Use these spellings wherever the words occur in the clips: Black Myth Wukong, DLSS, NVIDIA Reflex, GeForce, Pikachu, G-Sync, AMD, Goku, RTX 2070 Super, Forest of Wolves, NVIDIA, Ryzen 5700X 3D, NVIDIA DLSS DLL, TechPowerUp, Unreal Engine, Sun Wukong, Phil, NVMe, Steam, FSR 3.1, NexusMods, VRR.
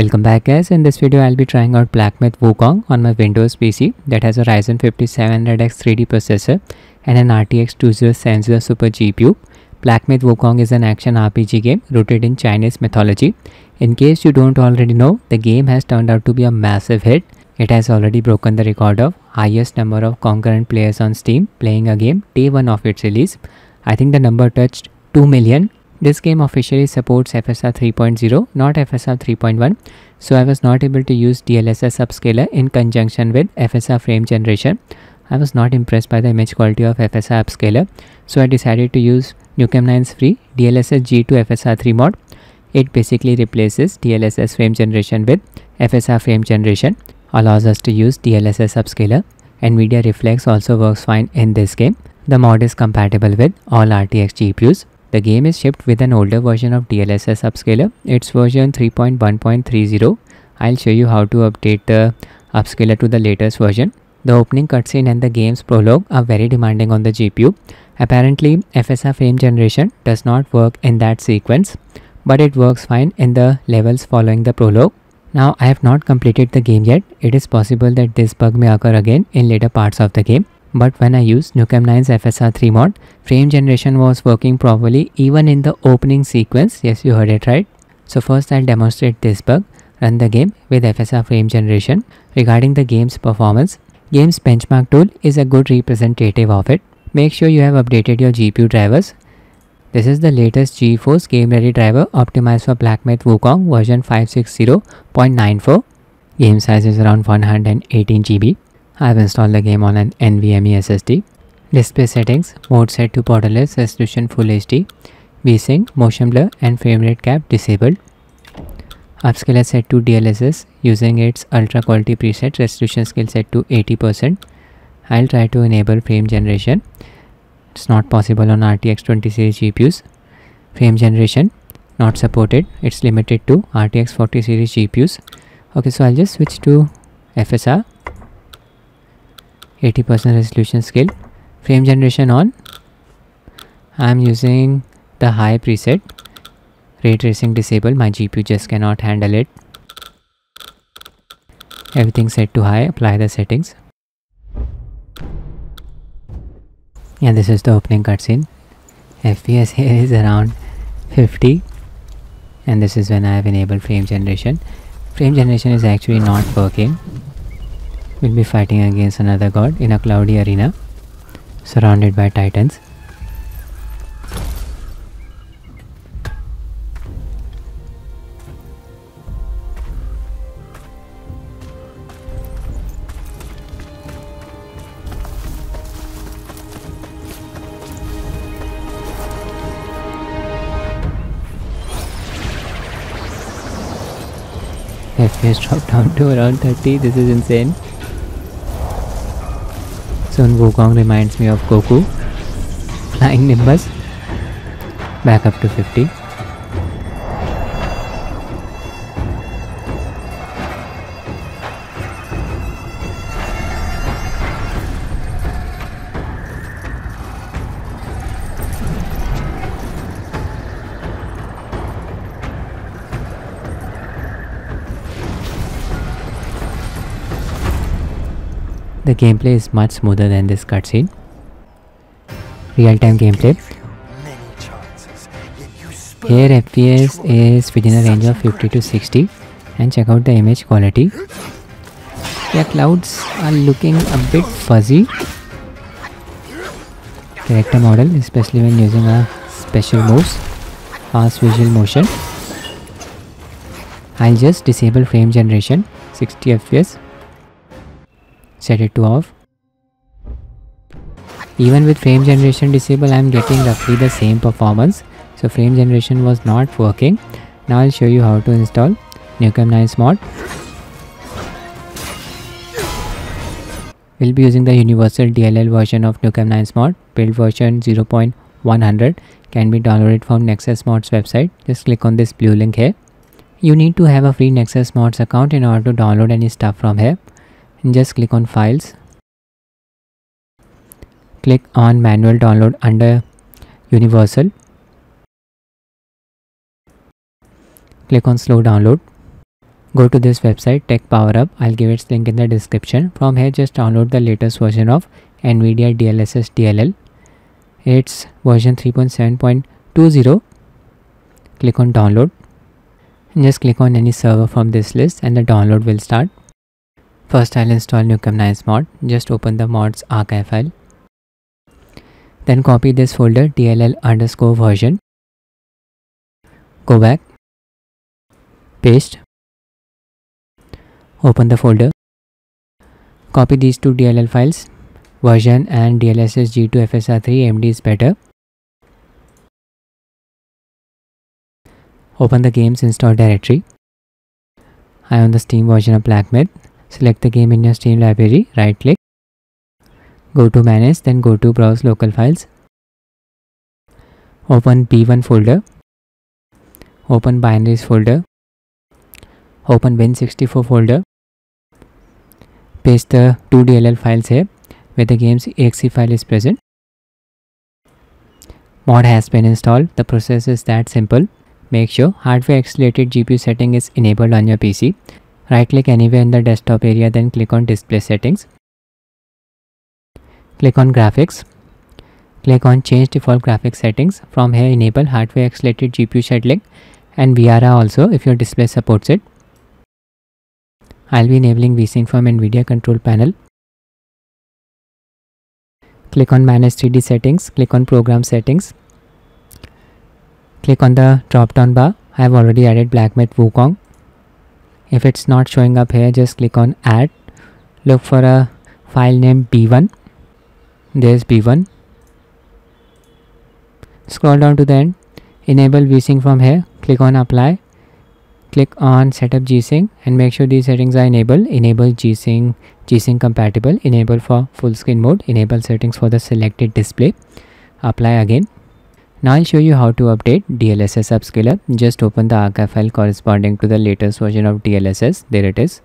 Welcome back guys, in this video I'll be trying out Black Myth Wukong on my Windows PC that has a Ryzen 5700X 3D processor and an RTX 2070 Super GPU. Black Myth Wukong is an action RPG game rooted in Chinese mythology. In case you don't already know, the game has turned out to be a massive hit. It has already broken the record of highest number of concurrent players on Steam playing a game day one of its release. I think the number touched 2 million. This game officially supports FSR 3.0, not FSR 3.1, so I was not able to use DLSS upscaler in conjunction with FSR frame generation. I was not impressed by the image quality of FSR upscaler, so I decided to use Nukem 9's free DLSS G2 FSR 3 mod. It basically replaces DLSS frame generation with FSR frame generation, allows us to use DLSS upscaler. NVIDIA Reflex also works fine in this game. The mod is compatible with all RTX GPUs. The game is shipped with an older version of DLSS upscaler. It's version 3.1.30. I'll show you how to update the upscaler to the latest version. The opening cutscene and the game's prologue are very demanding on the GPU. Apparently, FSR frame generation does not work in that sequence, but it works fine in the levels following the prologue. Now, I have not completed the game yet. It is possible that this bug may occur again in later parts of the game. But when I used Nukem 9's FSR 3 mod, frame generation was working properly even in the opening sequence. Yes, you heard it right. So first I'll demonstrate this bug, run the game with FSR frame generation. Regarding the game's performance, game's benchmark tool is a good representative of it. Make sure you have updated your GPU drivers. This is the latest GeForce game ready driver optimized for Black Myth Wukong version 560.94. Game size is around 118 GB. I've installed the game on an NVMe SSD. Display settings, mode set to borderless, resolution full HD, G-Sync, motion blur and frame rate cap disabled. Upscaler set to DLSS using its ultra quality preset, resolution scale set to 80%. I'll try to enable frame generation. It's not possible on RTX 20 series GPUs. Frame generation not supported, it's limited to RTX 40 series GPUs. Okay, so I'll just switch to FSR. 80% resolution scale, frame generation on. I am using the high preset, ray tracing disabled, my GPU just cannot handle it. Everything set to high, apply the settings. And this is the opening cutscene. FPS here is around 50 and this is when I have enabled frame generation. Frame generation is actually not working. We'll be fighting against another god in a cloudy arena, surrounded by titans. FPS dropped down to around 30, this is insane. Sun Wukong reminds me of Goku. Flying Nimbus. Back up to 50. The gameplay is much smoother than this cutscene. Real-time gameplay. Here FPS is within a range of 50 to 60 and check out the image quality. Yeah, clouds are looking a bit fuzzy. Character model, especially when using our special moves. Fast visual motion. I'll just disable frame generation, 60 FPS. Set it to off. Even with frame generation disabled, I am getting roughly the same performance. So frame generation was not working. Now I'll show you how to install Nukem 9's mod. We'll be using the universal DLL version of Nukem 9's mod. Build version 0.100 can be downloaded from NexusMods website. Just click on this blue link here. You need to have a free NexusMods account in order to download any stuff from here. And just click on files, click on manual download under universal, click on slow download, go to this website TechPowerUp. I'll give its link in the description. From here just download the latest version of NVIDIA DLSS DLL. It's version 3.7.20. Click on download. And just click on any server from this list and the download will start. First I'll install Nukem 9's mod. Just open the mod's archive file. Then copy this folder DLL_version. Go back. Paste. Open the folder. Copy these two DLL files. Version and DLSS G2 FSR 3 AMD is better. Open the game's install directory. I'm on the Steam version of Black Myth. Select the game in your Steam library, right click. Go to manage, then go to browse local files. Open B1 folder. Open binaries folder. Open Win64 folder. Paste the two DLL files here where the game's exe file is present. Mod has been installed. The process is that simple. Make sure hardware accelerated GPU setting is enabled on your PC. Right click anywhere in the desktop area, then click on display settings. Click on graphics. Click on change default graphics settings. From here enable hardware accelerated GPU scheduling and VRR also if your display supports it. I'll be enabling G-Sync from NVIDIA control panel. Click on manage 3D settings. Click on program settings. Click on the drop down bar. I have already added Black Myth Wukong. If it's not showing up here, just click on add. Look for a file named B1. There's B1. Scroll down to the end. Enable G-Sync from here. Click on apply. Click on setup G-Sync and make sure these settings are enabled. Enable G-Sync, G-Sync compatible. Enable for full screen mode. Enable settings for the selected display. Apply again. Now I'll show you how to update DLSS upscaler. Just open the archive file corresponding to the latest version of DLSS. There it is.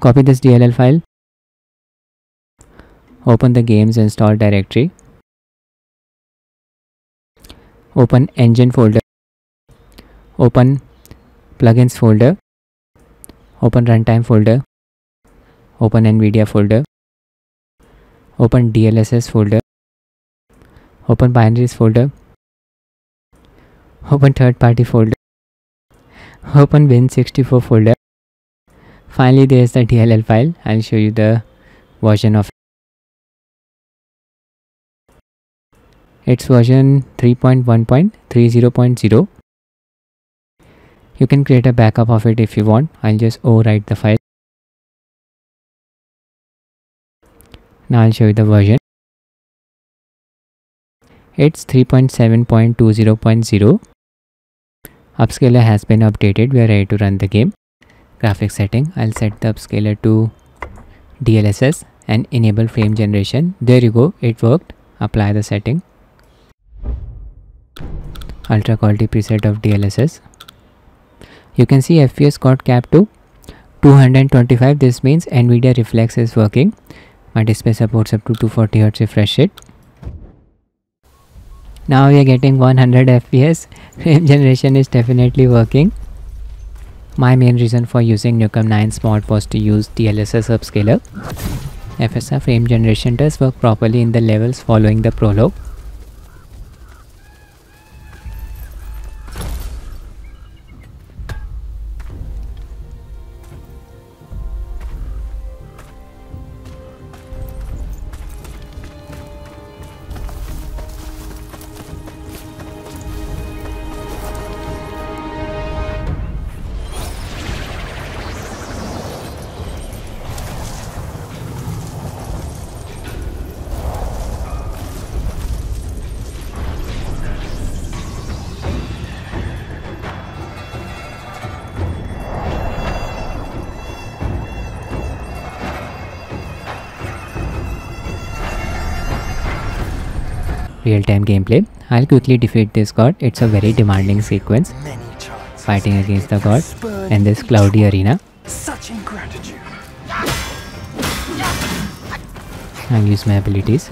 Copy this DLL file. Open the game's install directory. Open engine folder. Open plugins folder. Open runtime folder. Open NVIDIA folder. Open DLSS folder. Open binaries folder. Open third party folder. Open Win64 folder. Finally there is the DLL file. I'll show you the version of it. It's version 3.1.30.0. You can create a backup of it if you want. I'll just overwrite the file. Now I'll show you the version. It's 3.7.20.0. Upscaler has been updated. We are ready to run the game. Graphics setting. I'll set the upscaler to DLSS and enable frame generation. There you go. It worked. Apply the setting. Ultra quality preset of DLSS. You can see FPS got capped to 225. This means NVIDIA Reflex is working. My display supports up to 240Hz refresh rate. Now we are getting 100 FPS. Frame generation is definitely working. My main reason for using Nukem 9's mod was to use DLSS upscaler. FSR frame generation does work properly in the levels following the prologue. Real-time gameplay. I'll quickly defeat this god. It's a very demanding sequence. Fighting against the god in this cloudy arena. I'll use my abilities.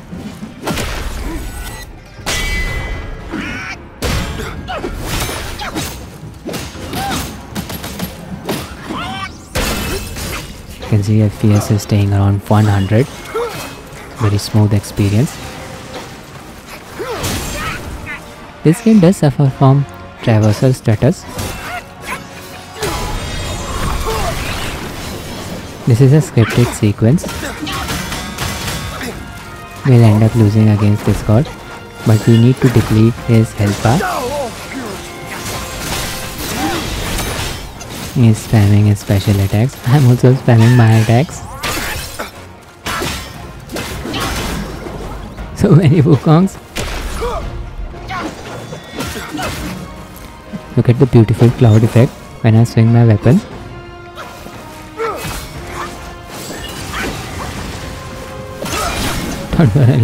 can see FPS is staying around 100. Very smooth experience. This game does suffer from traversal stutters. This is a scripted sequence. We'll end up losing against this god, but we need to deplete his health bar. He's spamming his special attacks. I'm also spamming my attacks. So many Wukongs. Look at the beautiful cloud effect when I swing my weapon.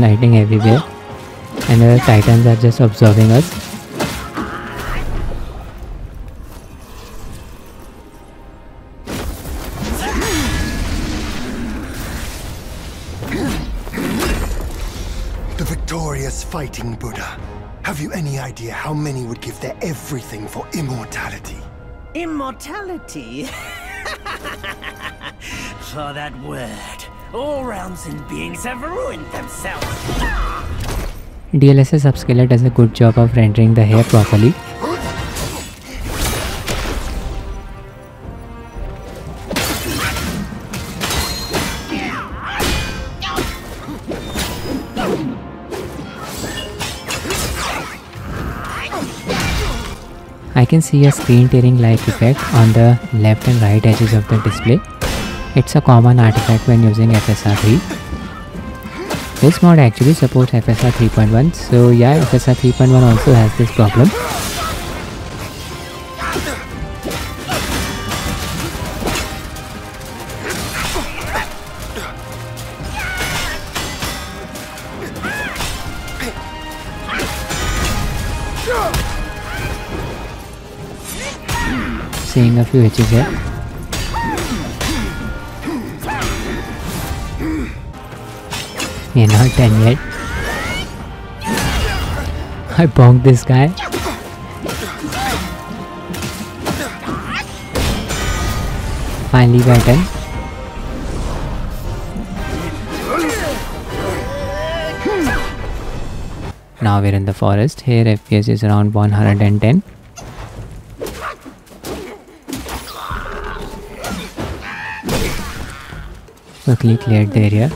Lightning everywhere, and the titans are just observing us. The victorious fighting Buddha. Have you any idea how many would give their everything for immortality? Immortality? For that word. All realms and beings have ruined themselves. DLSS upscaler does a good job of rendering the hair properly. I can see a screen tearing like effect on the left and right edges of the display. It's a common artifact when using FSR 3. This mod actually supports FSR 3.1, so yeah, FSR 3.1 also has this problem. Seeing a few hitches here. We're not done yet. I bonked this guy. Finally we're done. Now we're in the forest. Here FPS is around 110. Quickly cleared the area.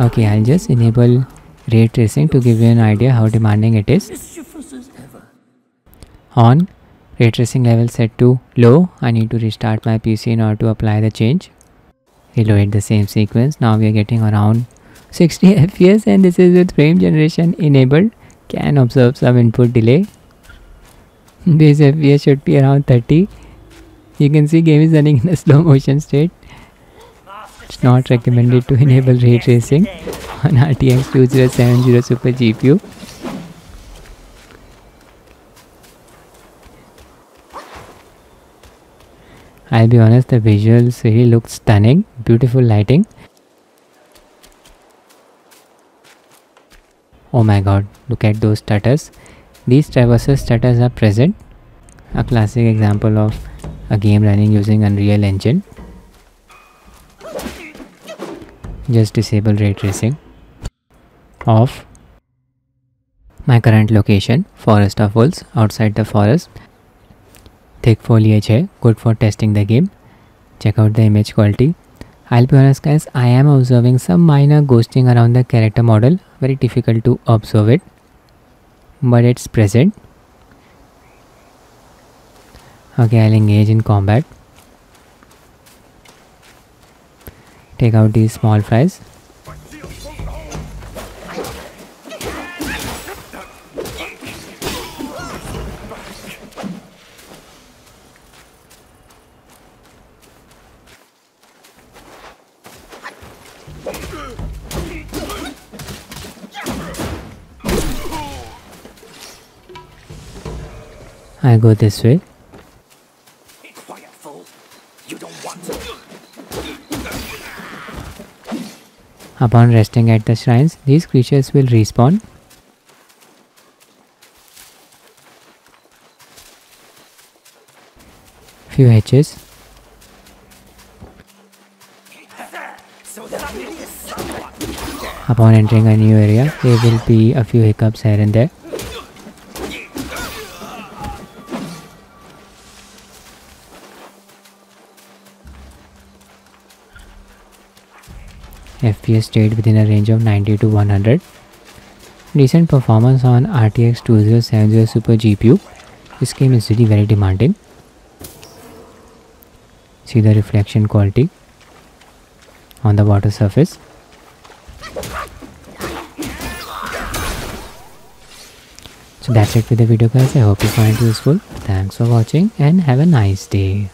Okay, I'll just enable ray tracing to give you an idea how demanding it is. On, ray tracing level set to low. I need to restart my PC in order to apply the change. Reload the same sequence. Now we are getting around 60 FPS, and this is with frame generation enabled. Can observe some input delay. This FPS should be around 30. You can see game is running in a slow motion state. It's not recommended to enable ray tracing on RTX 2070 Super GPU. I'll be honest, the visuals really look stunning, beautiful lighting. Oh my god, look at those stutters. These traversal stutters are present. A classic example of a game running using Unreal Engine. Just disable ray tracing. Off. My current location, Forest of Wolves, outside the forest. Thick foliage here, good for testing the game. Check out the image quality. I'll be honest guys, I am observing some minor ghosting around the character model. Very difficult to observe it, but it's present. Okay, I'll engage in combat. Take out these small fries. I go this way. Upon resting at the shrines, these creatures will respawn. Few hatches. Upon entering a new area, there will be a few hiccups here and there. FPS stayed within a range of 90 to 100. Decent performance on RTX 2070 Super GPU. This game is really very demanding. See the reflection quality on the water surface. So that's it with the video guys. I hope you find it useful. Thanks for watching and have a nice day.